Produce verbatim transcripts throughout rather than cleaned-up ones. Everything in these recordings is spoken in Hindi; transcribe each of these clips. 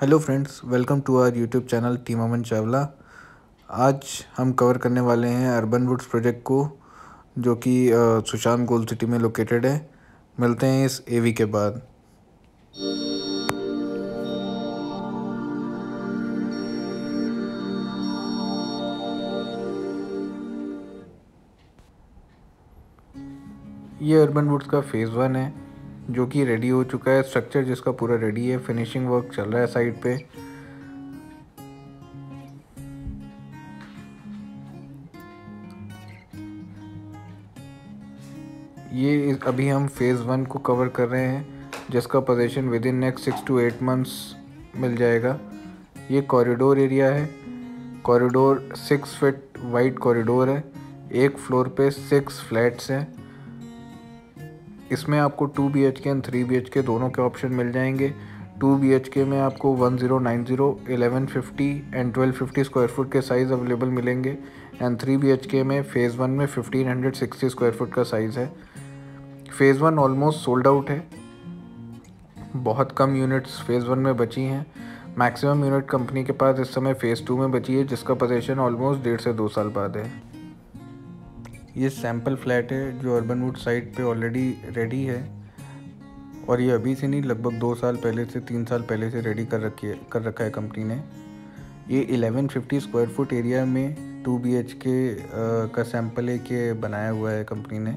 Hello friends, welcome to our YouTube channel team Aman Chawla. आज हम कवर करने वाले हैं अर्बन वुड्स प्रोजेक्ट को, जो कि सुशांत गोल्फ सिटी में लोकेटेड है। मिलते हैं इस एवी के बाद। ये अर्बन वुड्स का फेज़ वन है जो कि रेडी हो चुका है। स्ट्रक्चर जिसका पूरा रेडी है, फिनिशिंग वर्क चल रहा है साइड पे। ये अभी हम फेज़ वन को कवर कर रहे हैं, जिसका possession within next six to eight months मिल जाएगा। ये कॉरिडोर एरिया है। Corridor six feet wide corridor है। एक फ्लोर पे सिक्स फ्लैट्स हैं। इसमें आपको two B H K and three B H K दोनों के ऑप्शन मिल जाएंगे। टू बी एच के में आपको one zero nine zero, eleven fifty and twelve fifty square foot के साइज़ अवेलेबल मिलेंगे, and three B H K में फ़ेज़ वन में फिफ्टीन सिक्सटी स्क्वायर फुट का साइज़ है। Phase one almost sold out है। बहुत कम यूनिट्स फ़ेज़ वन में बची हैं। मैक्सिमम यूनिट कंपनी के पास इस समय फ़ेज़ टू में बची है, जिसका पोजीशन ऑलमोस्ट डेढ़ से दो साल बाद है। ये सैम्पल फ्लैट है जो अर्बन वुड साइट पे ऑलरेडी रेडी है, और ये अभी से नहीं, लगभग दो साल पहले से तीन साल पहले से रेडी कर रखी है कर रखा है कंपनी ने। ये eleven fifty square foot area में टू बी एच के का सैम्पल लेके बनाया हुआ है कंपनी ने।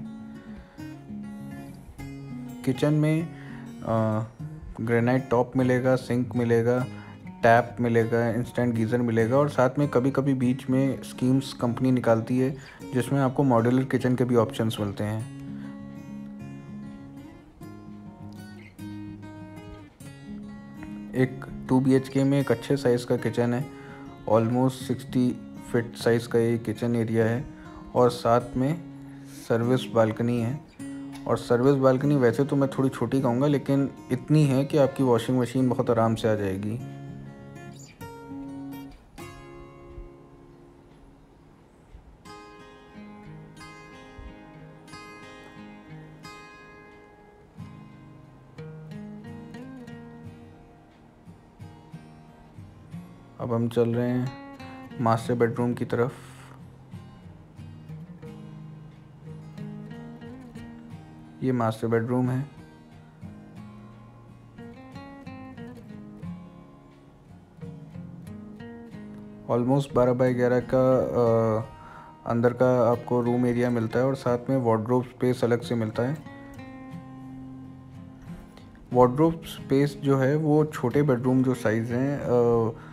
किचन में ग्रेनाइट टॉप मिलेगा, सिंक मिलेगा, टैप मिलेगा, इंस्टेंट गीज़र मिलेगा, और साथ में कभी कभी बीच में स्कीम्स कंपनी निकालती है जिसमें आपको मॉड्यूलर किचन के भी ऑप्शंस मिलते हैं। एक टू बीएचके में एक अच्छे साइज़ का किचन है। ऑलमोस्ट सिक्सटी फिट साइज़ का ये किचन एरिया है, और साथ में सर्विस बालकनी है। और सर्विस बालकनी वैसे तो मैं थोड़ी छोटी कहूँगा, लेकिन इतनी है कि आपकी वॉशिंग मशीन बहुत आराम से आ जाएगी। अब हम चल रहे हैं मास्टर बेडरूम की तरफ। ये मास्टर बेडरूम है। ऑलमोस्ट बारह बाई ग्यारह का आ, अंदर का आपको रूम एरिया मिलता है, और साथ में वार्डरोब स्पेस अलग से मिलता है। वार्डरोब स्पेस जो है वो छोटे बेडरूम जो साइज़ हैं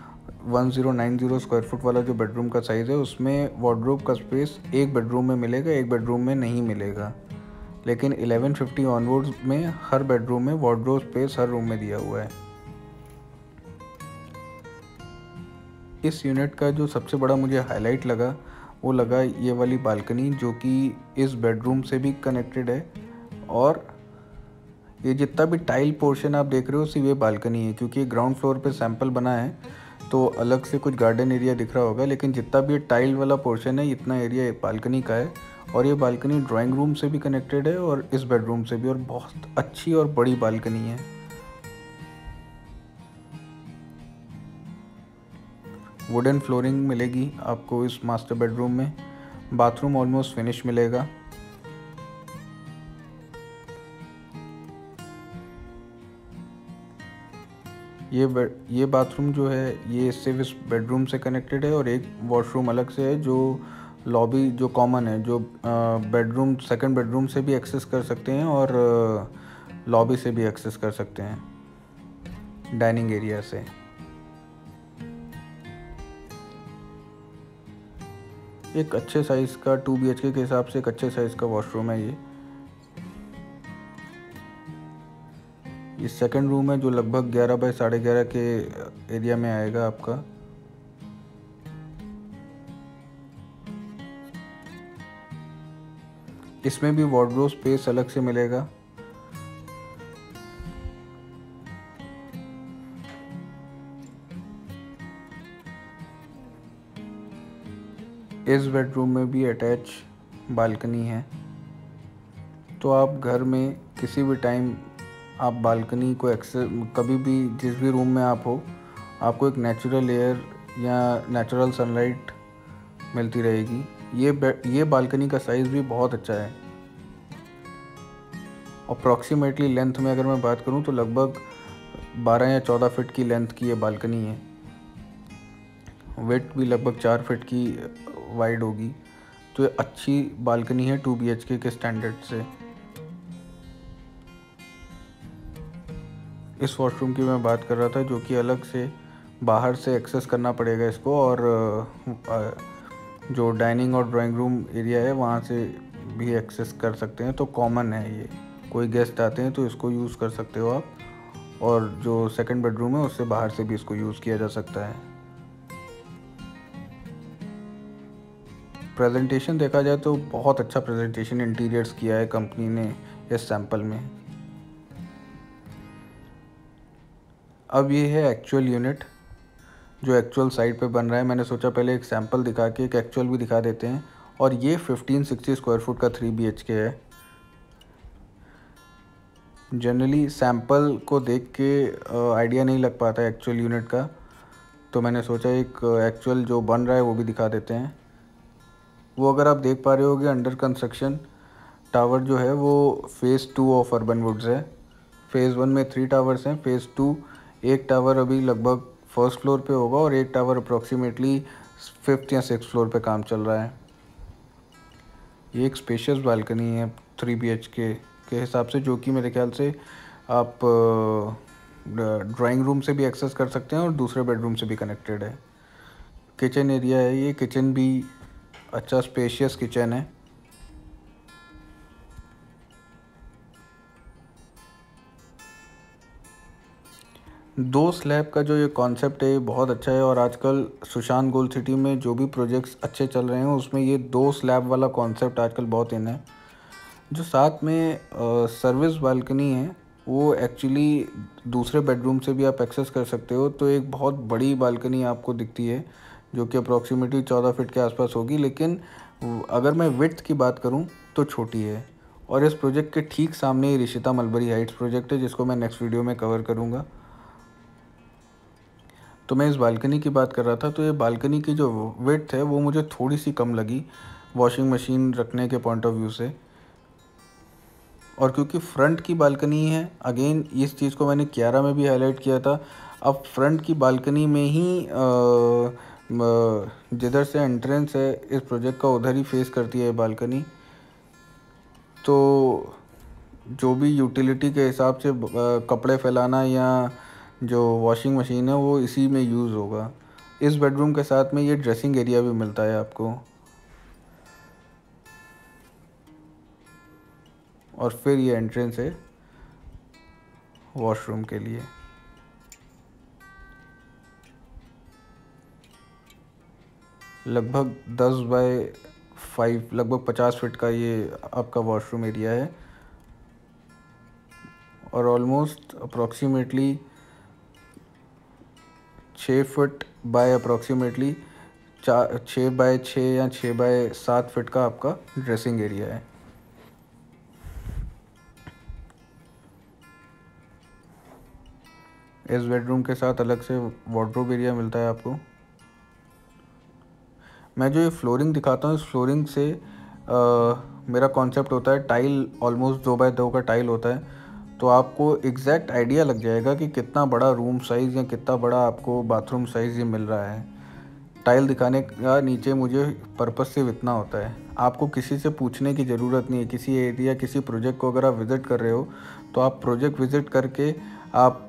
one zero nine zero square foot वाला जो बेडरूम का साइज़ है, उसमें वार्डरोब का स्पेस एक बेडरूम में मिलेगा, एक बेडरूम में नहीं मिलेगा। लेकिन इलेवन फिफ्टी ऑनवर्ड्स में हर बेडरूम में वार्डरोब स्पेस हर रूम में दिया हुआ है। इस यूनिट का जो सबसे बड़ा मुझे हाईलाइट लगा वो लगा ये वाली बालकनी, जो कि इस बेडरूम से भी कनेक्टेड है। और ये जितना भी टाइल पोर्शन आप देख रहे हो सिर्फ ये बालकनी है, क्योंकि ग्राउंड फ्लोर पे सैंपल बना है तो अलग से कुछ गार्डन एरिया दिख रहा होगा, लेकिन जितना भी टाइल वाला पोर्शन है इतना एरिया बालकनी का है। और ये बालकनी ड्राइंग रूम से भी कनेक्टेड है और इस बेडरूम से भी, और बहुत अच्छी और बड़ी बालकनी है। वुडन फ्लोरिंग मिलेगी आपको इस मास्टर बेडरूम में। बाथरूम ऑलमोस्ट फिनिश मिलेगा। ये बेड ये बाथरूम जो है ये सिर्फ इस बेडरूम से कनेक्टेड है, और एक वॉशरूम अलग से है जो लॉबी जो कॉमन है, जो बेडरूम सेकंड बेडरूम से भी एक्सेस कर सकते हैं और लॉबी से भी एक्सेस कर सकते हैं डाइनिंग एरिया से। एक अच्छे साइज़ का टू बी एच के हिसाब से एक अच्छे साइज़ का वॉशरूम है। ये ये सेकेंड रूम है जो लगभग ग्यारह बाई साढ़े ग्यारह के एरिया में आएगा आपका। इसमें भी वार्डरोब स्पेस अलग से मिलेगा। इस बेडरूम में भी अटैच बालकनी है, तो आप घर में किसी भी टाइम आप बालकनी को एक्सेस, कभी भी जिस भी रूम में आप हो आपको एक नेचुरल एयर या नेचुरल सनलाइट मिलती रहेगी। ये ये बालकनी का साइज़ भी बहुत अच्छा है। अप्रॉक्सीमेटली लेंथ में अगर मैं बात करूं तो लगभग बारह या चौदह फिट की लेंथ की ये बालकनी है। वेट भी लगभग चार फिट की वाइड होगी, तो ये अच्छी बालकनी है टू बी एच के के स्टैंडर्ड से। इस वॉशरूम की मैं बात कर रहा था, जो कि अलग से बाहर से एक्सेस करना पड़ेगा इसको, और जो डाइनिंग और ड्राइंग रूम एरिया है वहाँ से भी एक्सेस कर सकते हैं। तो कॉमन है ये, कोई गेस्ट आते हैं तो इसको यूज़ कर सकते हो आप, और जो सेकंड बेडरूम है उससे बाहर से भी इसको यूज़ किया जा सकता है। प्रेजेंटेशन देखा जाए तो बहुत अच्छा प्रेजेंटेशन इंटीरियर्स किया है कंपनी ने इस सैंपल में। अब ये है एक्चुअल यूनिट जो एक्चुअल साइट पे बन रहा है। मैंने सोचा पहले एक सैंपल दिखा के एक एक्चुअल भी दिखा देते हैं, और ये फिफ्टीन सिक्सटी स्क्वायर फुट का थ्री बीएचके है। जनरली सैंपल को देख के आइडिया नहीं लग पाता है एक्चुअल यूनिट का, तो मैंने सोचा एक एक्चुअल जो बन रहा है वो भी दिखा देते हैं। वो अगर आप देख पा रहे होगे, अंडर कंस्ट्रक्शन टावर जो है वो phase two of Urban Woods है। फ़ेज़ वन में थ्री टावर्स हैं, फ़ेज़ टू एक टावर अभी लगभग फर्स्ट फ्लोर पे होगा और एक टावर अप्रॉक्सीमेटली फिफ्थ या सिक्स फ्लोर पे काम चल रहा है। ये एक स्पेशियस बालकनी है थ्री बीएचके के हिसाब से, जो कि मेरे ख्याल से आप ड्राइंग रूम से भी एक्सेस कर सकते हैं और दूसरे बेडरूम से भी कनेक्टेड है। किचन एरिया है, ये किचन भी अच्छा स्पेशियस किचन है। दो स्लैब का जो ये कॉन्सेप्ट है ये बहुत अच्छा है, और आजकल सुशांत गोल्ड सिटी में जो भी प्रोजेक्ट्स अच्छे चल रहे हैं उसमें ये दो स्लैब वाला कॉन्सेप्ट आजकल बहुत इन है। जो साथ में सर्विस बालकनी है वो एक्चुअली दूसरे बेडरूम से भी आप एक्सेस कर सकते हो, तो एक बहुत बड़ी बालकनी आपको दिखती है जो कि अप्रॉक्सीमेटली चौदह फिट के आसपास होगी, लेकिन अगर मैं विड्थ की बात करूँ तो छोटी है। और इस प्रोजेक्ट के ठीक सामने ही रिशिता मलबरी हाइट्स प्रोजेक्ट है, जिसको मैं नेक्स्ट वीडियो में कवर करूँगा। तो मैं इस बालकनी की बात कर रहा था, तो ये बालकनी की जो विड्थ है वो मुझे थोड़ी सी कम लगी वॉशिंग मशीन रखने के पॉइंट ऑफ व्यू से, और क्योंकि फ्रंट की बालकनी है, अगेन इस चीज़ को मैंने क्यारा में भी हाईलाइट किया था। अब फ्रंट की बालकनी में ही जिधर से एंट्रेंस है इस प्रोजेक्ट का उधर ही फेस करती है बालकनी, तो जो भी यूटिलिटी के हिसाब से कपड़े फैलाना या जो वॉशिंग मशीन है वो इसी में यूज़ होगा। इस बेडरूम के साथ में ये ड्रेसिंग एरिया भी मिलता है आपको, और फिर ये एंट्रेंस है वॉशरूम के लिए। लगभग दस बाय फाइव, लगभग पचास फीट का ये आपका वॉशरूम एरिया है, और ऑलमोस्ट अप्रॉक्सीमेटली छः फुट बाय अप्रॉक्सीमेटली चार छः बाय छः या छः बाय सात फिट का आपका ड्रेसिंग एरिया है। इस बेडरूम के साथ अलग से वार्डरोब एरिया मिलता है आपको। मैं जो ये फ्लोरिंग दिखाता हूँ, इस फ्लोरिंग से आ, मेरा कॉन्सेप्ट होता है टाइल, ऑलमोस्ट दो बाय दो का टाइल होता है, तो आपको एग्जैक्ट आइडिया लग जाएगा कि कितना बड़ा रूम साइज़ या कितना बड़ा आपको बाथरूम साइज़ ये मिल रहा है। टाइल दिखाने का नीचे मुझे पर्पस सिर्फ इतना होता है, आपको किसी से पूछने की ज़रूरत नहीं है। किसी एरिया किसी प्रोजेक्ट को अगर आप विज़िट कर रहे हो तो आप प्रोजेक्ट विज़िट करके आप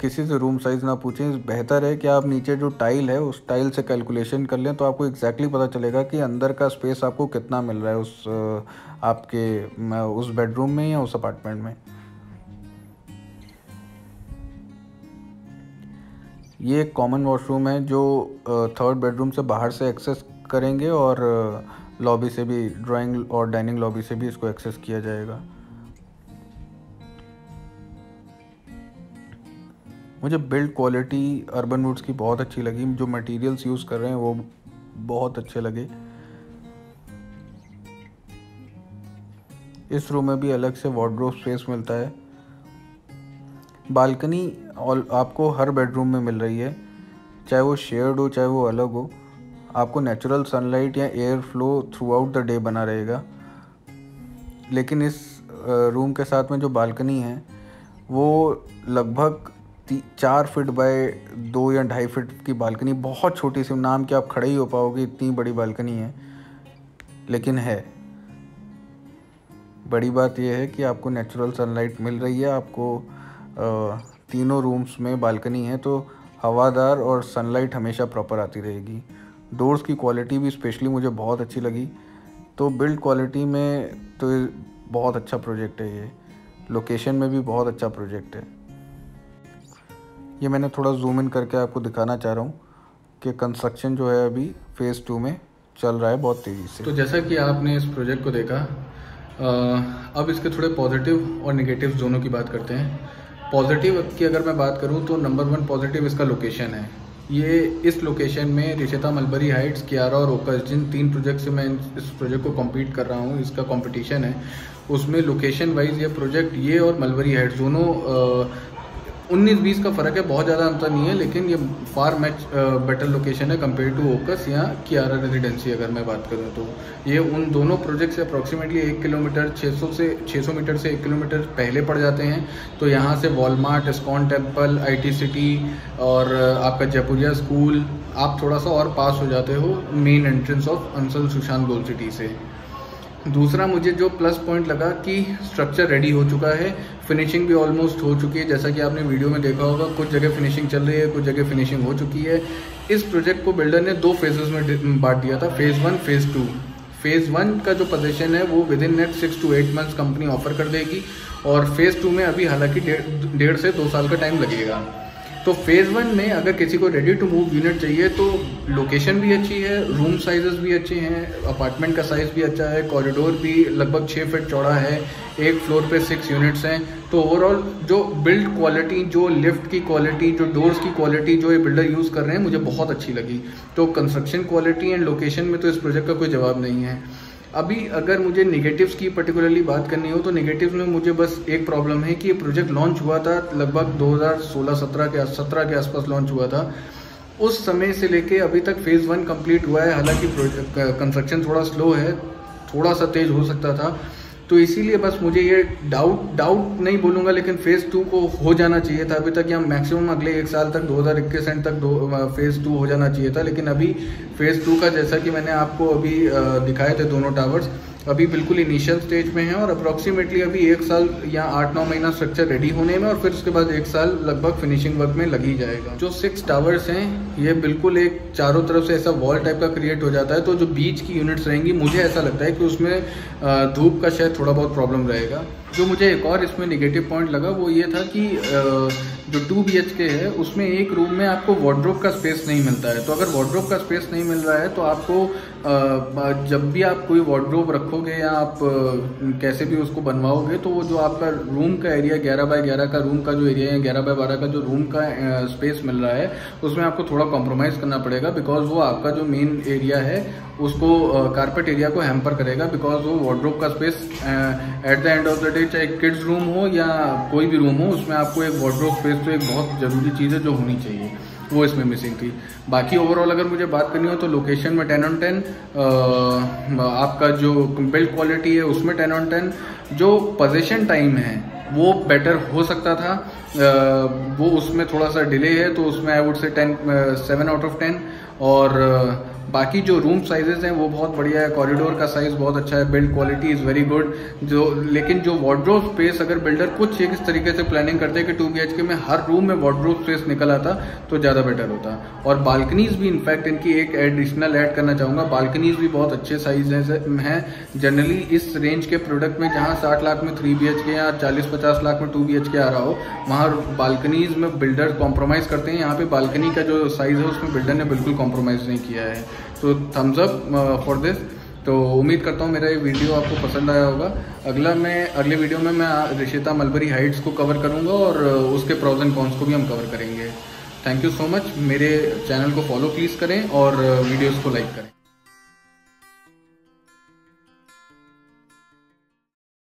किसी से रूम साइज़ ना पूछें। बेहतर है कि आप नीचे जो टाइल है उस टाइल से कैलकुलेशन कर लें, तो आपको एग्जैक्टली पता चलेगा कि अंदर का स्पेस आपको कितना मिल रहा है उस आपके उस बेडरूम में या उस अपार्टमेंट में। ये एक कॉमन वॉशरूम है जो थर्ड बेडरूम से बाहर से एक्सेस करेंगे, और लॉबी से भी, ड्राइंग और डाइनिंग लॉबी से भी इसको एक्सेस किया जाएगा। मुझे बिल्ड क्वालिटी अर्बन वुड्स की बहुत अच्छी लगी, जो मटेरियल्स यूज़ कर रहे हैं वो बहुत अच्छे लगे। इस रूम में भी अलग से वार्डरोब स्पेस मिलता है। बालकनी और आपको हर बेडरूम में मिल रही है, चाहे वो शेयर्ड हो चाहे वो अलग हो, आपको नेचुरल सनलाइट या air flow throughout the day बना रहेगा। लेकिन इस रूम के साथ में जो बालकनी है वो लगभग चार फिट बाय दो या ढाई फिट की बालकनी, बहुत छोटी सी, नाम के आप खड़े ही हो पाओगे इतनी बड़ी बालकनी है, लेकिन है। बड़ी बात यह है कि आपको नेचुरल सनलाइट मिल रही है, आपको आ, तीनों रूम्स में बालकनी है तो हवादार और सनलाइट हमेशा प्रॉपर आती रहेगी। डोर्स की क्वालिटी भी स्पेशली मुझे बहुत अच्छी लगी, तो बिल्ड क्वालिटी में तो बहुत अच्छा प्रोजेक्ट है ये, लोकेशन में भी बहुत अच्छा प्रोजेक्ट है। ये मैंने थोड़ा जूम इन करके आपको दिखाना चाह रहा हूँ कि कंस्ट्रक्शन जो है अभी फ़ेज़ टू में चल रहा है बहुत तेज़ी से। तो जैसा कि आपने इस प्रोजेक्ट को देखा, अब इसके थोड़े पॉजिटिव और निगेटिव दोनों की बात करते हैं। पॉजिटिव की अगर मैं बात करूं तो नंबर वन पॉजिटिव इसका लोकेशन है। ये इस लोकेशन में रिशिता मलबरी हाइट्स, कियारा और ओक्स, जिन तीन प्रोजेक्ट से मैं इस प्रोजेक्ट को कम्पीट कर रहा हूँ, इसका कंपटीशन है, उसमें लोकेशन वाइज ये प्रोजेक्ट, ये और मलबरी हाइट्स दोनों उन्नीस बीस का फ़र्क है, बहुत ज़्यादा अंतर नहीं है, लेकिन ये फार मच बेटर लोकेशन है कंपेयर टू ओक्स या कियारा रेजिडेंसी। अगर मैं बात करूं तो ये उन दोनों प्रोजेक्ट से अप्रॉक्सीमेटली एक किलोमीटर छः सौ से छः सौ मीटर से एक किलोमीटर पहले पड़ जाते हैं। तो यहाँ से Walmart, ISKCON temple, IT City और आपका जबूरिया स्कूल, आप थोड़ा सा और पास हो जाते हो main entrance of Ansal Sushant golf city से। दूसरा मुझे जो प्लस पॉइंट लगा कि स्ट्रक्चर रेडी हो चुका है, फिनिशिंग भी ऑलमोस्ट हो चुकी है। जैसा कि आपने वीडियो में देखा होगा, कुछ जगह फिनिशिंग चल रही है, कुछ जगह फिनिशिंग हो चुकी है। इस प्रोजेक्ट को बिल्डर ने दो फेजेस में बांट दिया था, phase one, phase two. Phase one का जो पोजीशन है वो within next six to eight months company offer कर देगी, और फेज़ टू में अभी हालांकि डेढ़ से दो साल का टाइम लगेगा। तो फेज़ वन में अगर किसी को रेडी टू मूव यूनिट चाहिए तो लोकेशन भी अच्छी है, रूम साइजेस भी अच्छे हैं, अपार्टमेंट का साइज़ भी अच्छा है, कॉरिडोर भी लगभग छः फीट चौड़ा है, एक फ्लोर पे सिक्स यूनिट्स हैं। तो ओवरऑल जो बिल्ड क्वालिटी, जो लिफ्ट की क्वालिटी, जो डोर्स की क्वालिटी जो ये बिल्डर यूज़ कर रहे हैं, मुझे बहुत अच्छी लगी। तो कंस्ट्रक्शन क्वालिटी एंड लोकेशन में तो इस प्रोजेक्ट का कोई जवाब नहीं है। अभी अगर मुझे नेगेटिव्स की पर्टिकुलरली बात करनी हो तो नेगेटिव्स में मुझे बस एक प्रॉब्लम है कि ये प्रोजेक्ट लॉन्च हुआ था लगभग दो हज़ार सोलह सत्रह के सत्रह के आसपास लॉन्च हुआ था। उस समय से लेके अभी तक फेज़ वन कंप्लीट हुआ है, हालांकि कंस्ट्रक्शन थोड़ा स्लो है, थोड़ा सा तेज़ हो सकता था। तो इसीलिए बस मुझे ये डाउट डाउट नहीं बोलूँगा, लेकिन फ़ेज़ टू को हो जाना चाहिए था अभी तक, या मैक्सिमम अगले एक साल तक दो हज़ार इक्कीस एंड तक दो फेज़ टू हो जाना चाहिए था। लेकिन अभी फ़ेज़ टू का, जैसा कि मैंने आपको अभी दिखाए थे दोनों टावर्स, अभी बिल्कुल इनिशियल स्टेज में है, और अप्रॉक्सीमेटली अभी एक साल या आठ नौ महीना स्ट्रक्चर रेडी होने में, और फिर उसके बाद एक साल लगभग फिनिशिंग वर्क में लग ही जाएगा। जो सिक्स टावर्स हैं ये बिल्कुल एक चारों तरफ से ऐसा वॉल टाइप का क्रिएट हो जाता है, तो जो बीच की यूनिट्स रहेंगी मुझे ऐसा लगता है कि उसमें धूप का शायद थोड़ा बहुत प्रॉब्लम रहेगा। जो मुझे एक और इसमें निगेटिव पॉइंट लगा वो ये था कि जो टू बी एच के है उसमें एक रूम में आपको वार्डरोब का स्पेस नहीं मिलता है। तो अगर वार्डरोब का स्पेस नहीं मिल रहा है तो आपको जब भी आप कोई वार्डरोब रखोगे या आप कैसे भी उसको बनवाओगे तो वो जो आपका रूम का एरिया ग्यारह बाय ग्यारह का रूम का जो एरिया है, ग्यारह बाय बारह का जो रूम का स्पेस मिल रहा है, उसमें आपको थोड़ा कॉम्प्रोमाइज़ करना पड़ेगा, बिकॉज वो आपका जो मेन एरिया है उसको कारपेट एरिया को हैम्पर करेगा, बिकॉज वो वार्डरोब का space at the end of the day, चाहे किड्स रूम हो या कोई भी रूम हो, उसमें आपको एक वार्डरोब स्पेस तो एक बहुत ज़रूरी चीज़ है जो होनी चाहिए, वो इसमें मिसिंग थी। बाकी ओवरऑल अगर मुझे बात करनी हो तो लोकेशन में टेन ऑन टेन, आपका जो बिल्ड क्वालिटी है उसमें टेन ऑन टेन, जो पोजीशन टाइम है वो बेटर हो सकता था, आ, वो उसमें थोड़ा सा डिले है, तो उसमें I would say ten seven out of ten. और बाकी जो रूम साइजेस हैं वो बहुत बढ़िया है, कॉरिडोर का साइज़ बहुत अच्छा है, build quality is very good. जो लेकिन जो वार्डरोब स्पेस, अगर बिल्डर कुछ एक इस तरीके से प्लानिंग करते कि टू बी एच के में हर रूम में वार्डरोब स्पेस निकल आता तो ज़्यादा बेटर होता। और बालकनीज़ भी, इनफैक्ट इनकी एक एडिशनल ऐड करना चाहूँगा, बालकनीज़ भी बहुत अच्छे साइज हैं। जनरली इस रेंज के प्रोडक्ट में जहाँ साठ लाख में थ्री बी एच के या चालीस पचास लाख में टू बी एच के आ रहा हो, वहाँ बालकनीज़ में बिल्डर कॉम्प्रोमाइज़ करते हैं। यहाँ पर बालकनी का जो साइज़ है उसमें बिल्डर ने बिल्कुल कॉम्प्रोमाइज़ नहीं किया है। तो थम्स अप फॉर दिस। तो उम्मीद करता हूँ मेरा ये वीडियो आपको पसंद आया होगा। अगला मैं अगले वीडियो में मैं रिशिता मलबरी हाइट्स को कवर करूँगा और उसके प्रोज एंड कॉन्स को भी हम कवर करेंगे। Thank you so much. मेरे चैनल को फॉलो प्लीज़ करें और वीडियोज़ को लाइक करें।